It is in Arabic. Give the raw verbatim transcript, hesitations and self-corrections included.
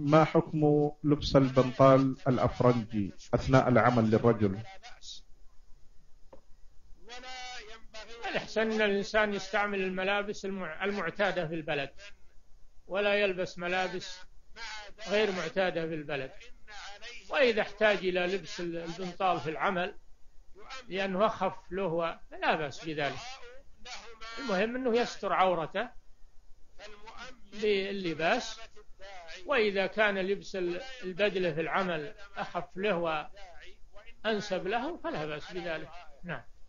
ما حكم لبس البنطال الأفرنجي أثناء العمل للرجل؟ الأحسن أن الإنسان يستعمل الملابس المعتادة في البلد، ولا يلبس ملابس غير معتادة في البلد. وإذا احتاج إلى لبس البنطال في العمل لأنه أخف له لا بأس بذلك، المهم أنه يستر عورته باللباس. وإذا كان لبس البدلة في العمل أخف له وأنسب له فلا بأس بذلك. نعم.